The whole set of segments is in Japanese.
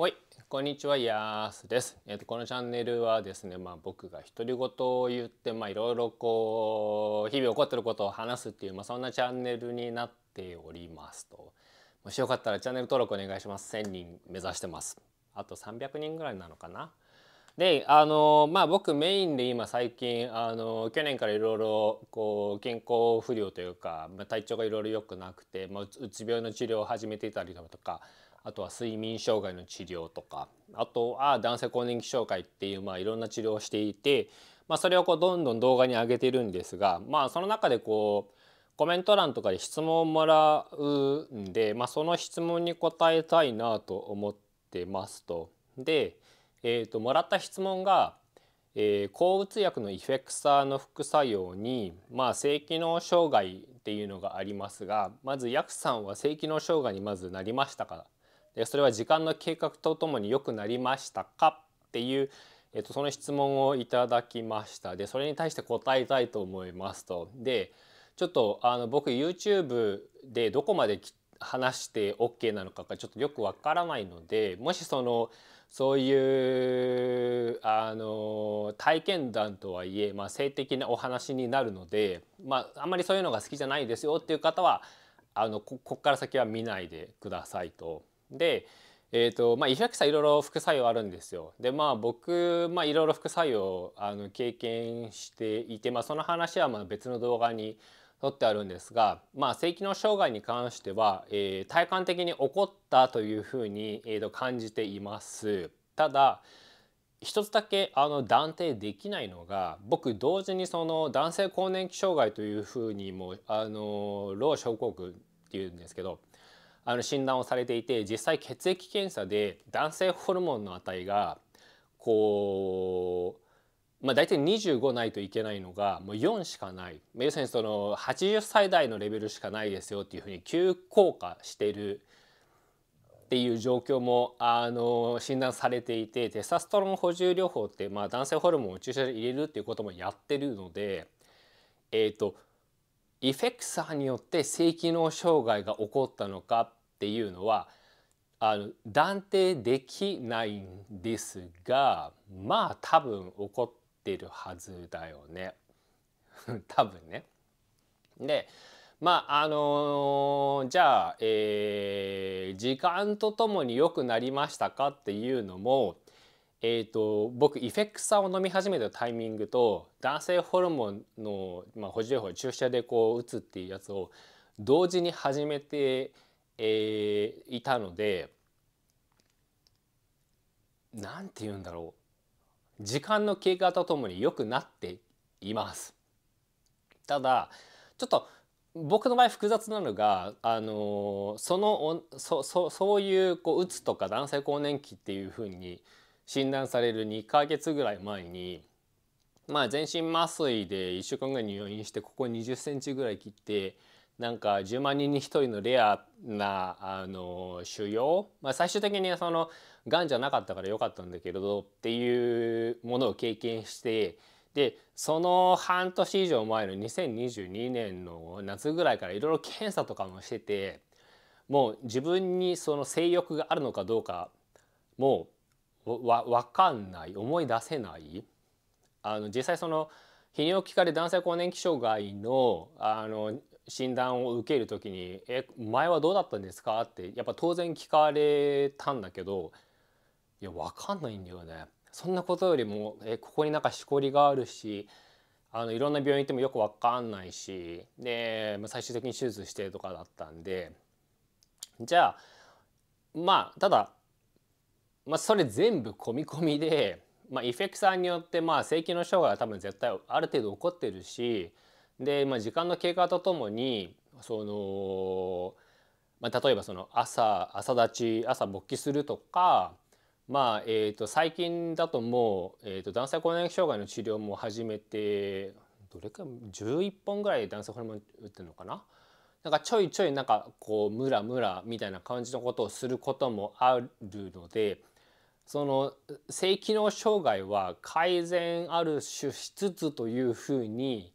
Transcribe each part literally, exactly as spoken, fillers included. はい、こんにちは、やーすです。えっとこのチャンネルはですね、まあ僕が独り言を言って、まあいろいろこう日々起こってることを話すっていう、まあそんなチャンネルになっておりますと。もしよかったらチャンネル登録お願いします。せんにん目指してます。あとさんびゃくにんぐらいなのかな。で、あのまあ僕メインで今最近あの去年からいろいろこう健康不良というか、まあ、体調がいろいろ良くなくて、まあ、うつ病の治療を始めていたりとか。あとは睡眠障害の治療とか、あとは男性更年期障害っていう、まあ、いろんな治療をしていて、まあ、それをこうどんどん動画に上げてるんですが、まあ、その中でこうコメント欄とかで質問をもらうんで、まあ、その質問に答えたいなと思ってますと。で、えーと、もらった質問が、えー、抗うつ薬のイフェクサーの副作用に、まあ、性機能障害っていうのがありますが、まずヤクさんは性機能障害にまずなりましたか？それは時間の経過とともに良くなりましたかっていう、えっと、その質問をいただきました。でそれに対して答えたいと思いますと。でちょっとあの僕 ユーチューブ でどこまで話して オーケー なのかがちょっとよくわからないので、もしそのそういうあの体験談とはいえ、まあ、性的なお話になるので、まあ、あんまりそういうのが好きじゃないですよっていう方はあの こ, こっから先は見ないでくださいと。で、えーとまあ、イフェクサーいろいろ副作用あるんですよ。でまあ僕、まあ、いろいろ副作用あの経験していて、まあ、その話はまあ別の動画に撮ってあるんですが、まあ、性機能障害に関しては、えー、体感的に起こったというふうに、えー、と感じています。ただ一つだけあの断定できないのが、僕同時にその男性更年期障害というふうにもあのロー症候群っていうんですけど。あの診断をされていて、実際血液検査で男性ホルモンの値がこう、まあ、大体にじゅうごないといけないのがもうよんしかない、要するにそのはちじゅっさい代のレベルしかないですよっていうふうに急降下してるっていう状況もあの診断されていて、テストステロン補充療法って、まあ、男性ホルモンを注射で入れるっていうこともやってるので、えっとイフェクサーによって性機能障害が起こったのかっていうのはあの断定できないんですが、まあ多分起こってるはずだよね多分ね。でまああのー、じゃあ、えー、時間とともに良くなりましたかっていうのも、えーと僕イフェクサーを飲み始めたタイミングと男性ホルモンの、まあ、補充療法注射でこう打つっていうやつを同時に始めて、えー、いたので、なんて言うんだろう、時間の経過とともに良くなっています。ただちょっと僕の場合複雑なのが、あのー、そのそそそういうこううつとか男性更年期っていうふうに診断されるにかげつぐらい前に、まあ、全身麻酔でいっしゅうかんぐらい入院して、ここにじゅっセンチぐらい切って、なんかじゅうまんにんにひとりのレアなあの腫瘍、まあ、最終的にそのがんじゃなかったからよかったんだけれどっていうものを経験して、でその半年以上前のにせんにじゅうにねんの夏ぐらいからいろいろ検査とかもしてて、もう自分にその性欲があるのかどうかもうわ分かんない、思い出せない。あの実際その泌尿器科で男性更年期障害 の, あの診断を受ける時に「え前はどうだったんですか？」ってやっぱ当然聞かれたんだけど、いや分かんないんだよね。そんなことよりもえここになんかしこりがあるし、あのいろんな病院行ってもよく分かんないし、で最終的に手術してとかだったんで、じゃあまあただまあそれ全部込み込みで、まあ、イフェクサーによってまあ性機能障害は多分絶対ある程度起こってるし、で、まあ、時間の経過とともにその、まあ、例えばその 朝, 朝立ち朝勃起するとか、まあえー、と最近だともう、えー、と男性更年期障害の治療も始めて、どれかじゅういっぽんぐらい男性ホルモン打ってるのかな。なんかちょいちょいなんかこうムラムラみたいな感じのことをすることもあるので。その性機能障害は改善ある種しつつというふうに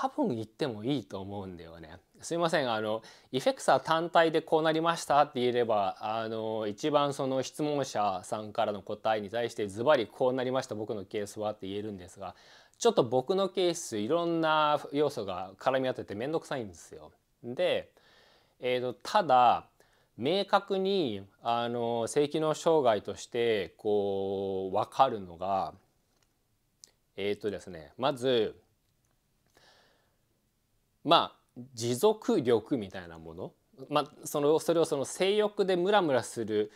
多分言ってもいいと思うんだよね。すいません、あのイフェクサー単体でこうなりましたって言えれば、あの一番その質問者さんからの答えに対してズバリこうなりました、僕のケースはって言えるんですが、ちょっと僕のケースいろんな要素が絡み合ってて面倒くさいんですよ。で、えーと、ただ明確にあの性機能障害としてこう分かるのが、えーとですね、まずまあ持続力みたいなもの、まあ、そのそれをその性欲でムラムラする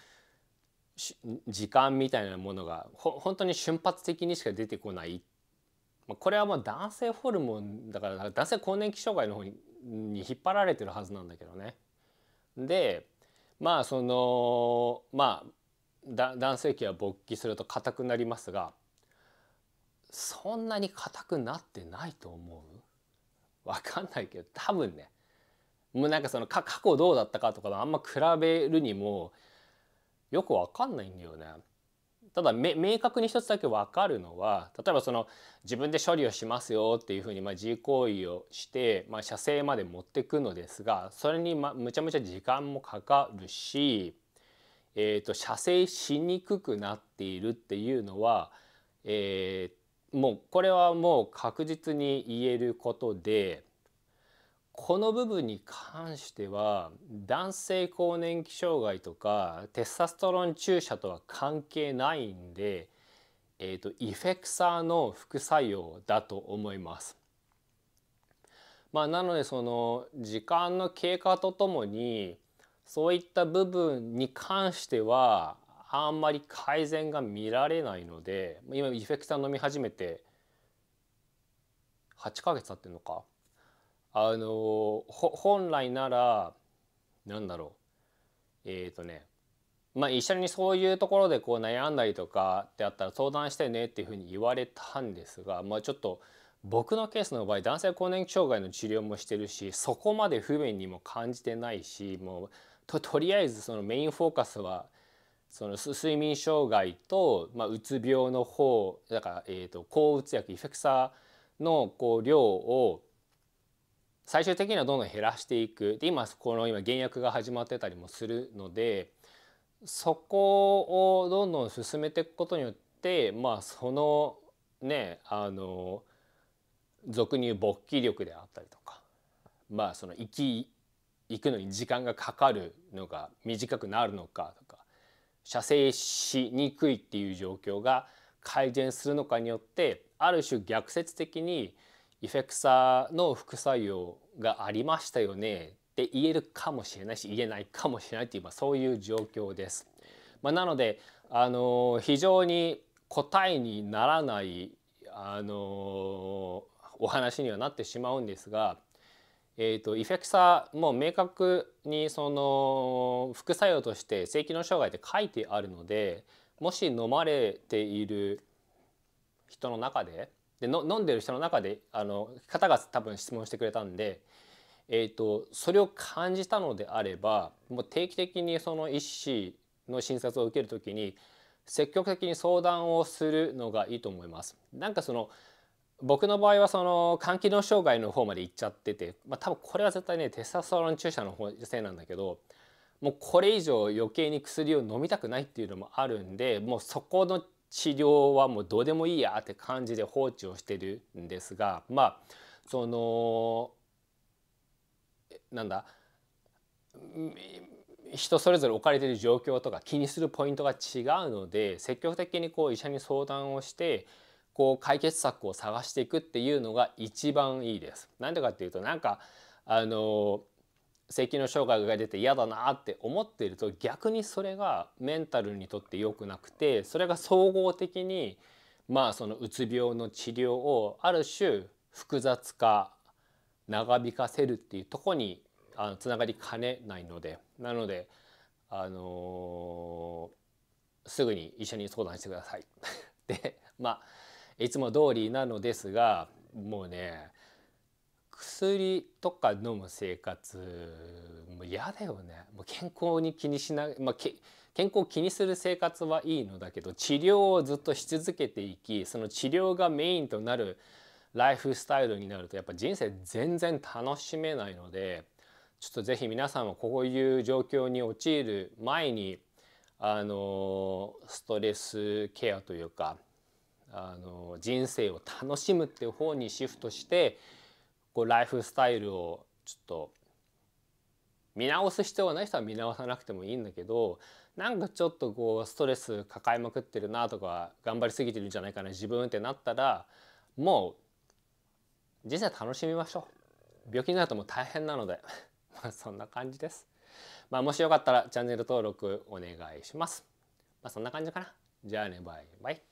時間みたいなものがほ本当に瞬発的にしか出てこない、まあ、これはまあ男性ホルモンだから男性更年期障害の方にに引っ張られてるはずなんだけどね。でまあそのまあだ男性器は勃起すると硬くなりますが、そんなに硬くなってないと思う。わかんないけど多分ね、もうなんかその過去どうだったかとかあんま比べるにもよくわかんないんだよね。ただ明確に一つだけ分かるのは、例えばその自分で処理をしますよっていうふうにまあ自行為をして、まあ、射精まで持ってくのですが、それにまむちゃむちゃ時間もかかるし、えー、と射精しにくくなっているっていうのは、えー、もうこれはもう確実に言えることで、この部分に関しては男性更年期障害とかテストステロン注射とは関係ないんで、えーと、イフェクサーの副作用だと思います。まあ、なのでその時間の経過とともにそういった部分に関してはあんまり改善が見られないので、今イフェクサー飲み始めてはちかげつ経ってるのか。あの本来なら何だろう、えっとねまあ一緒にそういうところでこう悩んだりとかってあったら相談してねっていうふうに言われたんですが、まあちょっと僕のケースの場合男性更年期障害の治療もしてるし、そこまで不便にも感じてないし、もう と, とりあえずそのメインフォーカスはその睡眠障害と、まあ、うつ病の方だから、えーと抗うつ薬イフェクサーのこう量を最終的にはどんどん減らしていく。で今この今減薬が始まってたりもするので、そこをどんどん進めていくことによって、まあそのねあの俗に言う勃起力であったりとか、まあその生き行くのに時間がかかるのが短くなるのかとか、射精しにくいっていう状況が改善するのかによって、ある種逆説的にイフェクサーの副作用がありましたよねって言えるかもしれないし、言えないかもしれないっていう、まあ、そういう状況です。まあ、なのであの非常に答えにならないあのお話にはなってしまうんですが、えーと、イフェクサーも明確にその副作用として性機能障害って書いてあるので、もし飲まれている人の中で。での飲んでる人の中であの方が多分質問してくれたんで、えーと、それを感じたのであれば、もう定期的にその医師の診察を受けるときに積極的に相談をするのがいいと思います。なんかその僕の場合はその肝機能障害の方まで行っちゃってて、まあ、多分これは絶対ねテストステロン注射の方せいなんだけど、もうこれ以上余計に薬を飲みたくないっていうのもあるんで、もうそこの治療はもうどうでもいいやって感じで放置をしてるんですが、まあそのなんだ人それぞれ置かれている状況とか気にするポイントが違うので、積極的にこう医者に相談をしてこう解決策を探していくっていうのが一番いいです。なんでかっていうと、なんかあの性機能障害が出て嫌だなって思っていると、逆にそれがメンタルにとって良くなくて、それが総合的にまあそのうつ病の治療をある種複雑化長引かせるっていうところにあのつながりかねないので、なのであのー、すぐに医者に相談してください。でまあいつも通りなのですが、もうね薬とか飲む生活も嫌だよね。もう健康に気にしない、まあ、け健康を気にする生活はいいのだけど、治療をずっとし続けていき、その治療がメインとなるライフスタイルになるとやっぱ人生全然楽しめないので、ちょっとぜひ皆さんもこういう状況に陥る前にあのストレスケアというかあの人生を楽しむっていう方にシフトしてこうライフスタイルをちょっと見直す必要がない人は見直さなくてもいいんだけど、なんかちょっとこうストレス抱えまくってるなとか頑張りすぎてるんじゃないかな自分ってなったら、もう人生楽しみましょう。病気になるともう大変なのでまあそんな感じです。まあ、もしよかったらチャンネル登録お願いします。まあ、そんな感じかな。じゃあね、バイバイ。